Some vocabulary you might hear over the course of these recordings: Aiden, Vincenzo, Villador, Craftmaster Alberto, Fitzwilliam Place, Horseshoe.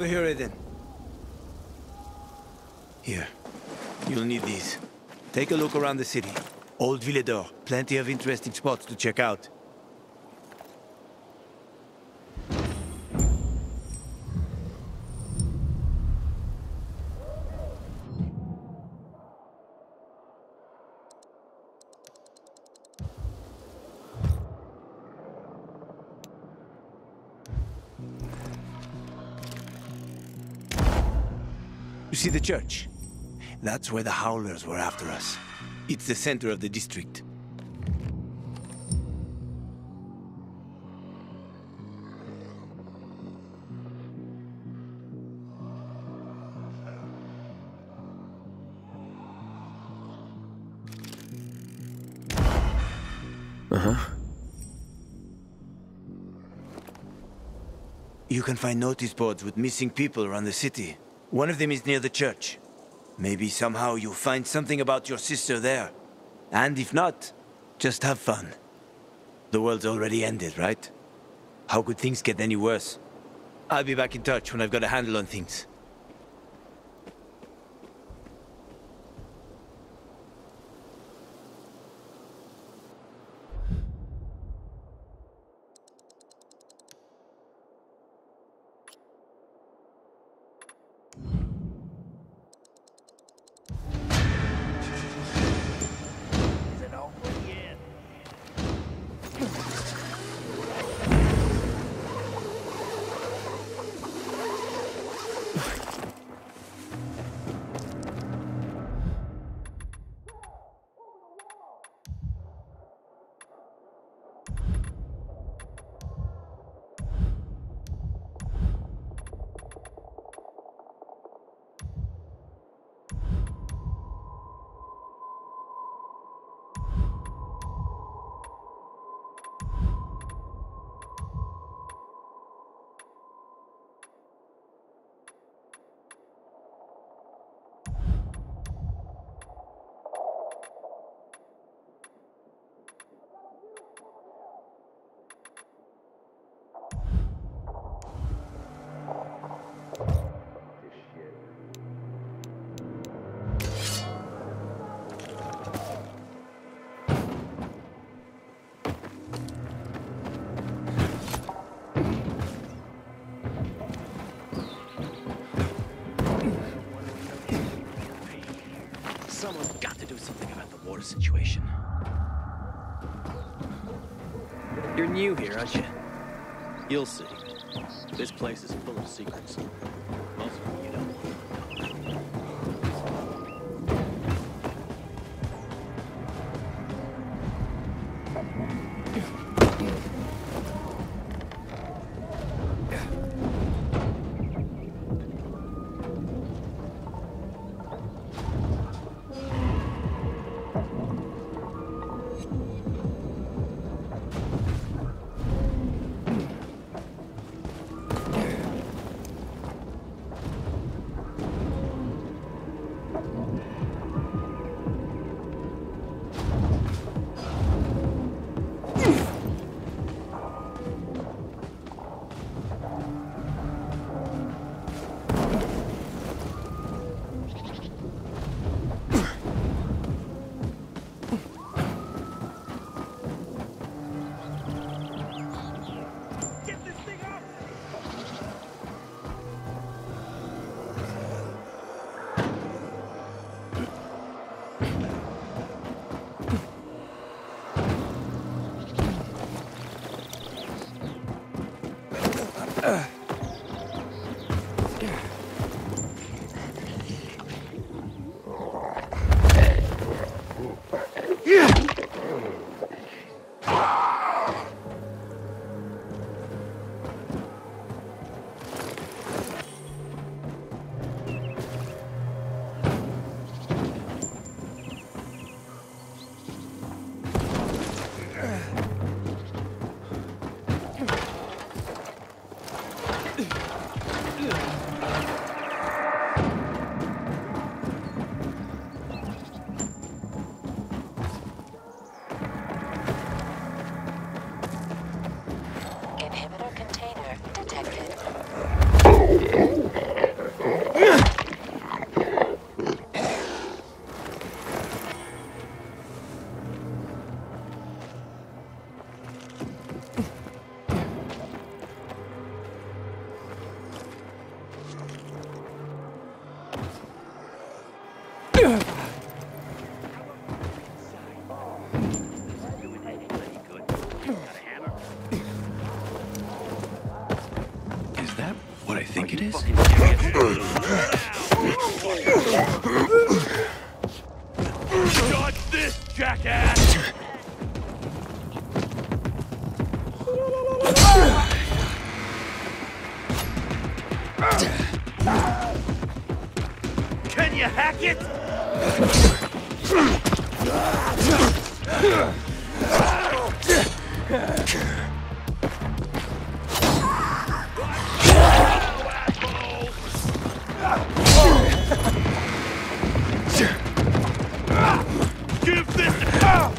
Over here, Aiden. Here. You'll need these. Take a look around the city. Old Villador. Plenty of interesting spots to check out. You see the church? That's where the Howlers were after us. It's the center of the district. You can find notice boards with missing people around the city. One of them is near the church. Maybe somehow you'll find something about your sister there. And if not, just have fun. The world's already ended, right? How could things get any worse? I'll be back in touch when I've got a handle on things. Someone's got to do something about the water situation. You're new here, aren't you? You'll see. This place is full of secrets. Most of them you don't want. is? Dodge this, jackass! Can you hack it? Give this a go!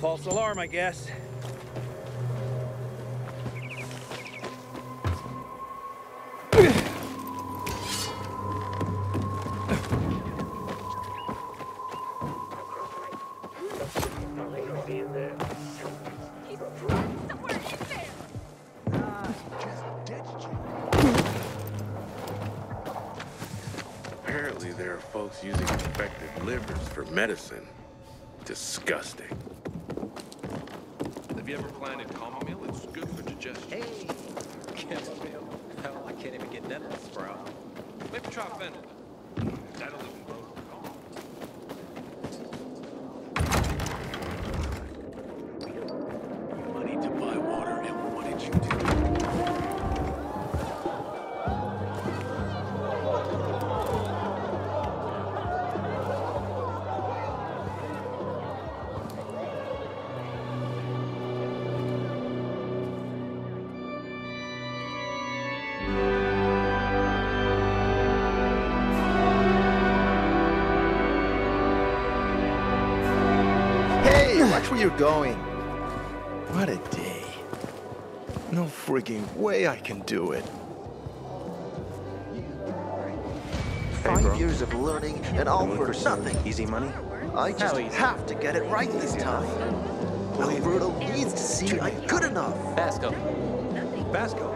False alarm, I guess. Apparently there are folks using infected livers for medicine. Disgusting. Have you ever planted chamomile? It's good for digestion. Hey, chamomile. Hell, I can't even get dental sprout. Maybe try fennel. That'll even blow the column. Money to buy water, and what did you do? you're going. What a day. No freaking way I can do it. 5 years of learning and all for nothing. Easy money? I just have to get it right this time. Alberto needs to see I'm good enough. Basco,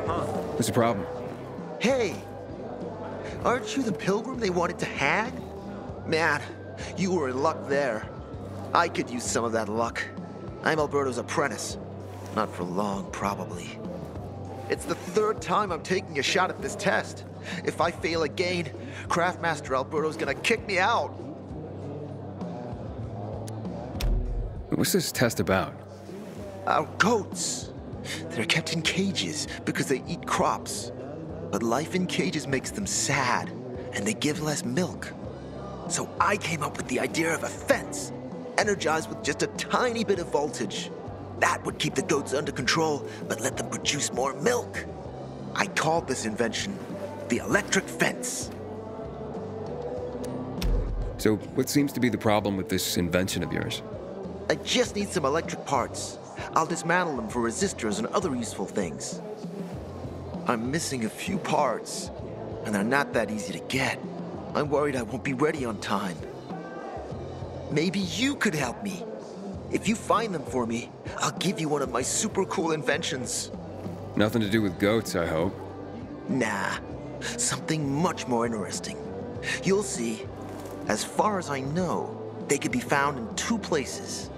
huh? What's the problem? Hey, aren't you the pilgrim they wanted to hang? Man, you were in luck there. I could use some of that luck. I'm Alberto's apprentice. Not for long, probably. It's the third time I'm taking a shot at this test. If I fail again, Craftmaster Alberto's gonna kick me out. What's this test about? Our goats. They're kept in cages because they eat crops. But life in cages makes them sad, and they give less milk. So I came up with the idea of a fence, energized with just a tiny bit of voltage. That would keep the goats under control, but let them produce more milk. I called this invention the electric fence. So what seems to be the problem with this invention of yours? I just need some electric parts. I'll dismantle them for resistors and other useful things. I'm missing a few parts, and they're not that easy to get. I'm worried I won't be ready on time. Maybe you could help me. If you find them for me, I'll give you one of my super cool inventions. Nothing to do with goats, I hope. Nah, something much more interesting. You'll see, as far as I know, they could be found in two places.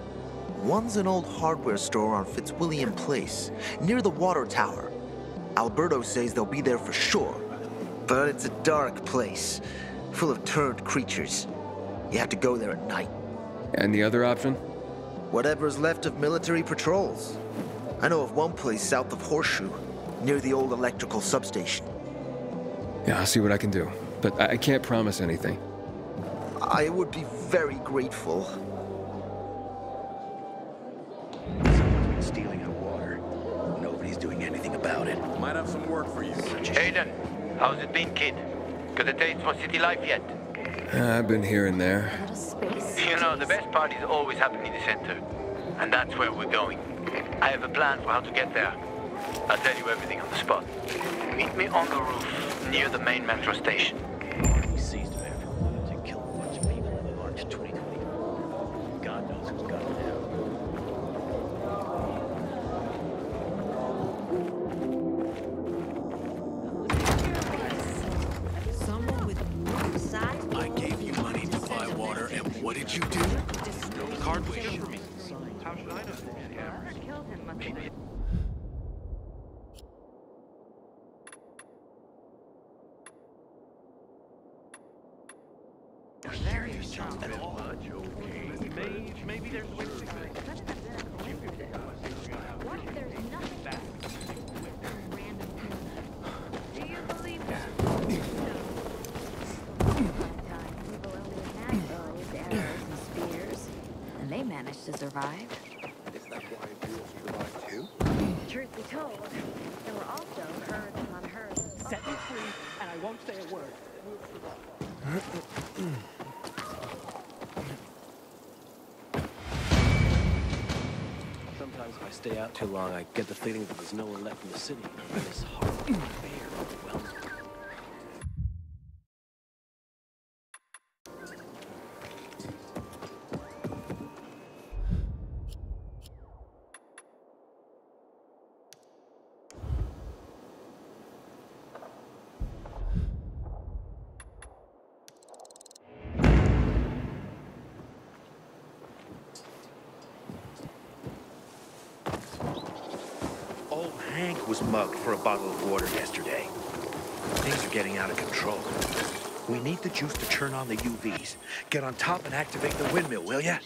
One's an old hardware store on Fitzwilliam Place, near the water tower. Alberto says they'll be there for sure, but it's a dark place, full of turned creatures. You have to go there at night. And the other option? Whatever's left of military patrols. I know of one place south of Horseshoe, near the old electrical substation. Yeah, I'll see what I can do, but I can't promise anything. I would be very grateful. Someone's stealing our water. Nobody's doing anything about it. Might have some work for you. Aiden, how's it been, kid? Got a taste for city life yet? I've been here and there. You know, the best part is always happening in the center. And that's where we're going. I have a plan for how to get there. I'll tell you everything on the spot. Meet me on the roof, near the main metro station. Stay out too long, I get the feeling that there's no one left in the city. It's hard. Well, for a bottle of water yesterday. Things are getting out of control. We need the juice to turn on the UVs. Get on top and activate the windmill, will ya?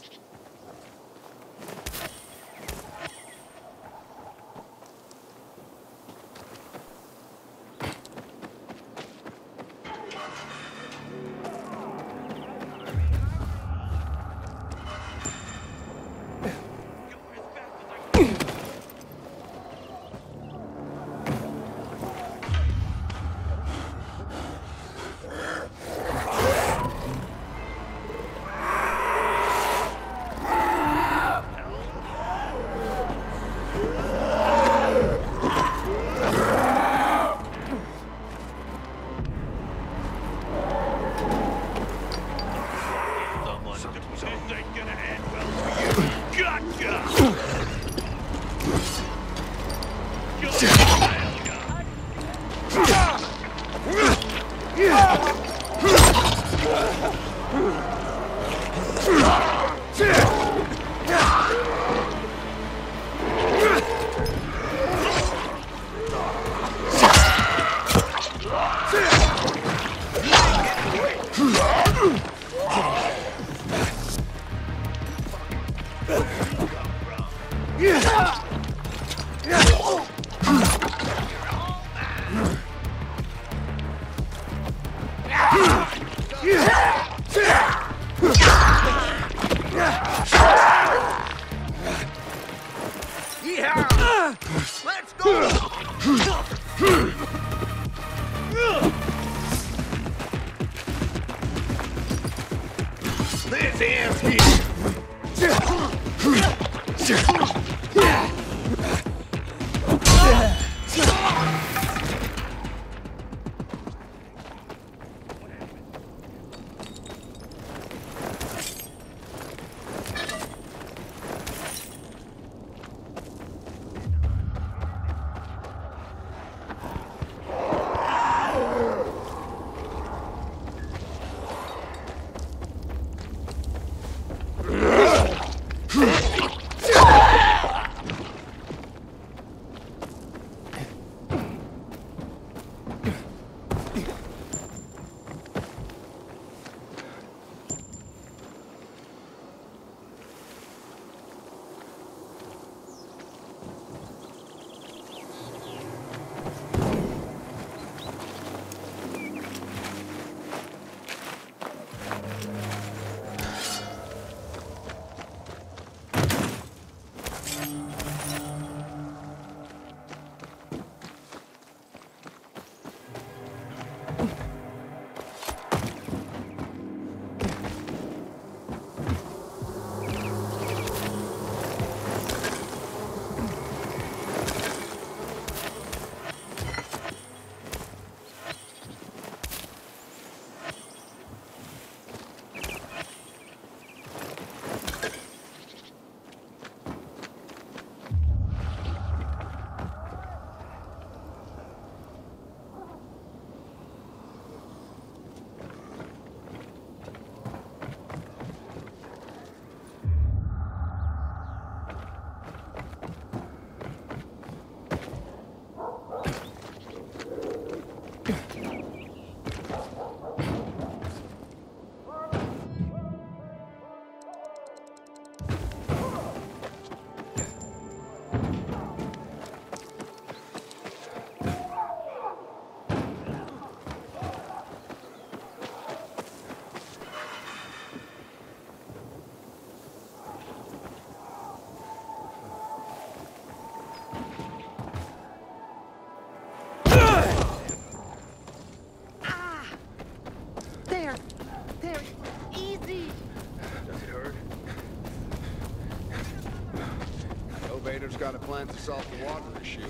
Got to plant to salt the water issue.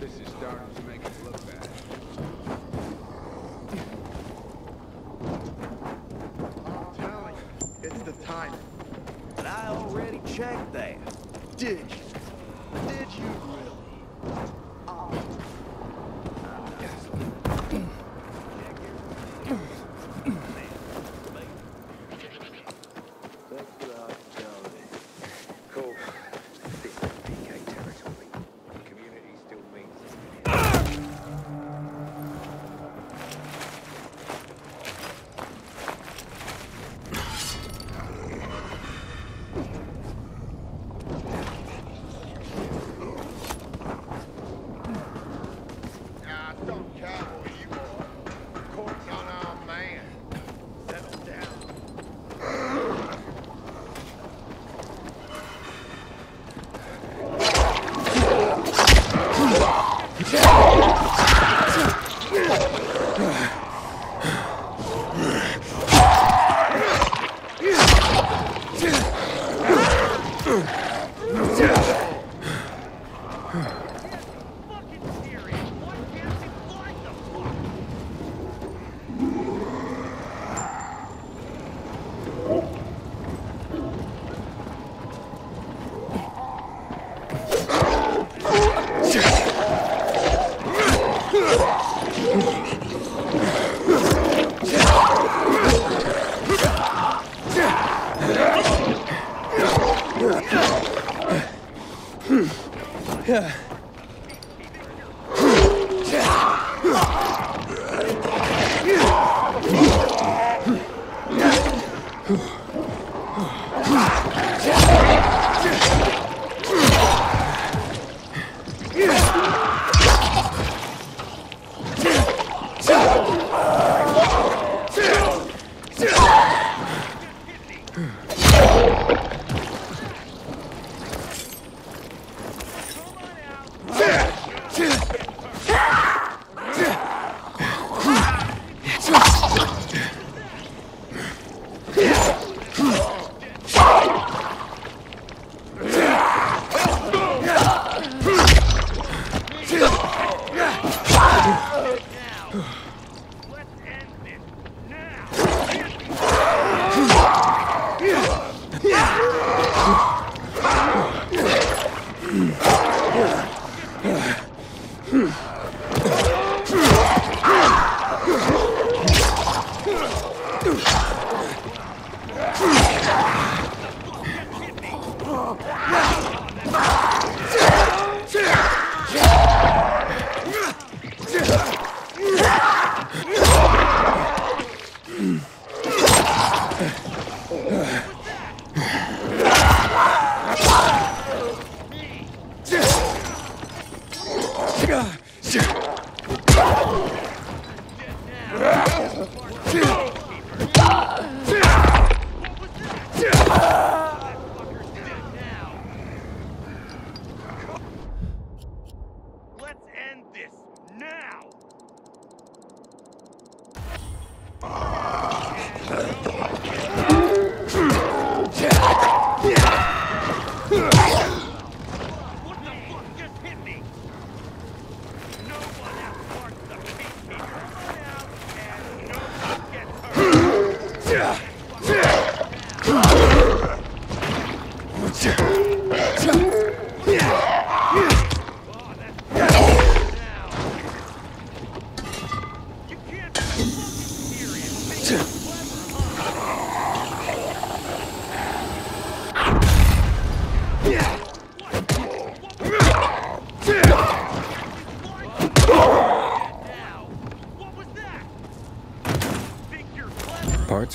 This is starting to make it look bad. I'm telling you, it's the timing. But I already checked that. Did you really?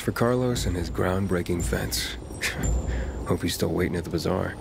For Carlos and his groundbreaking fence. Hope he's still waiting at the bazaar.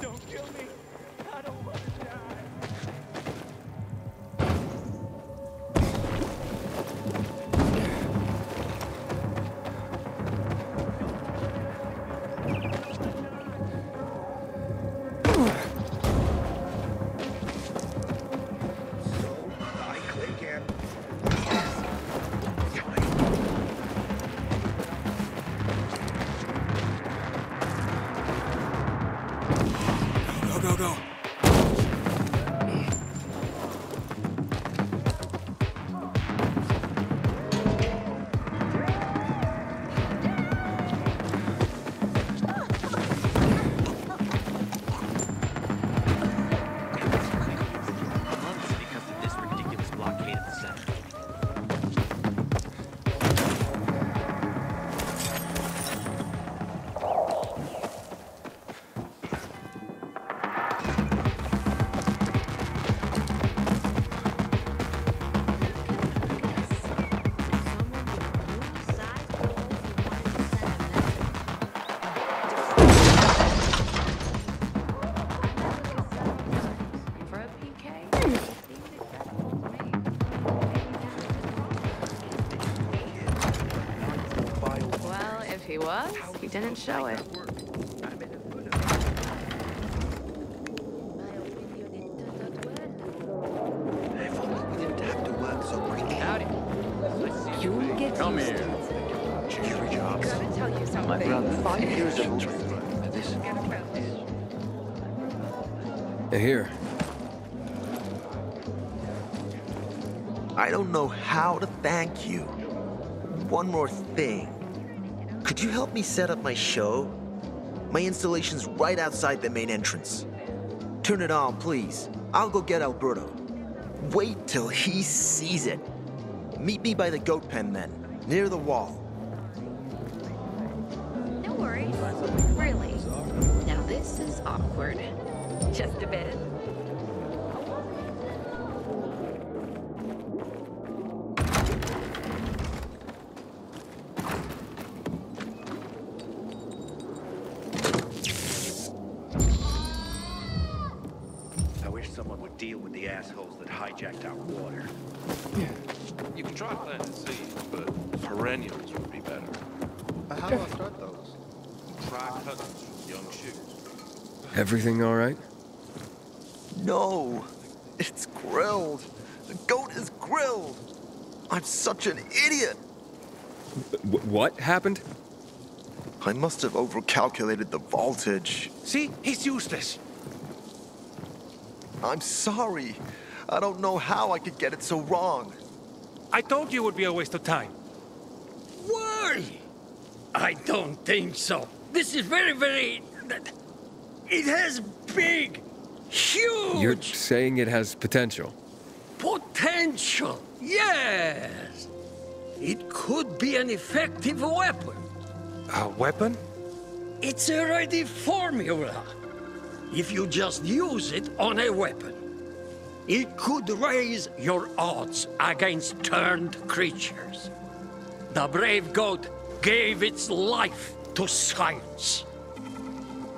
Don't kill me! was, we didn't show it. Come here. My brother, 5 years old. They're here. I don't know how to thank you. One more thing. Could you help me set up my show? My installation's right outside the main entrance. Turn it on, please. I'll go get Alberto. Wait till he sees it. Meet me by the goat pen then. Near the wall. No worries. Really? Now this is awkward. Just a bit. I wish someone would deal with the assholes that hijacked our water. Yeah. You can try planting seeds, but perennials would be better. How do I start those? Try cutting from young shoots. Everything all right? No, it's grilled. The goat is grilled. I'm such an idiot. What happened? I must have overcalculated the voltage. See, he's useless. I'm sorry. I don't know how I could get it so wrong. I told you it would be a waste of time. Why? I don't think so. This is very... It has big, huge... You're saying it has potential? Potential, yes. It could be an effective weapon. A weapon? It's already formula. If you just use it on a weapon. It could raise your odds against turned creatures. The brave goat gave its life to science.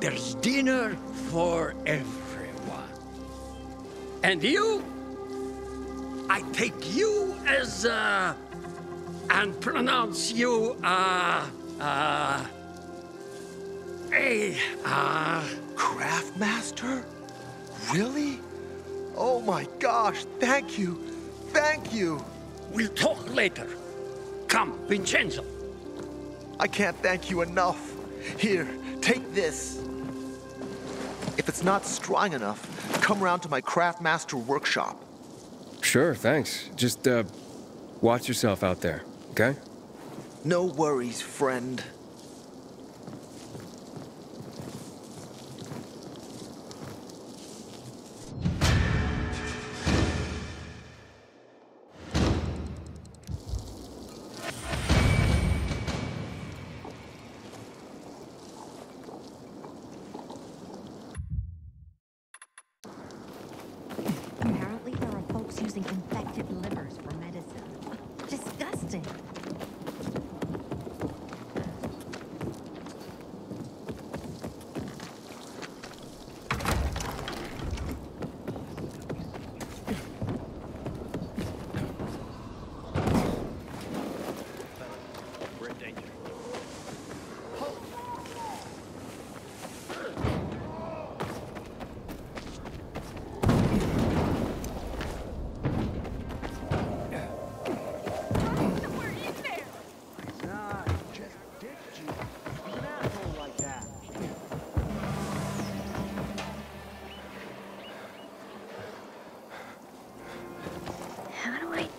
There's dinner for everyone. And you? I take you as a... and pronounce you a Craftmaster? Really? Oh my gosh, thank you. Thank you. We'll talk later. Come, Vincenzo. I can't thank you enough. Here, take this. If it's not strong enough, come round to my Craftmaster workshop. Sure, thanks. Just, watch yourself out there, okay? No worries, friend.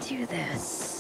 Do this.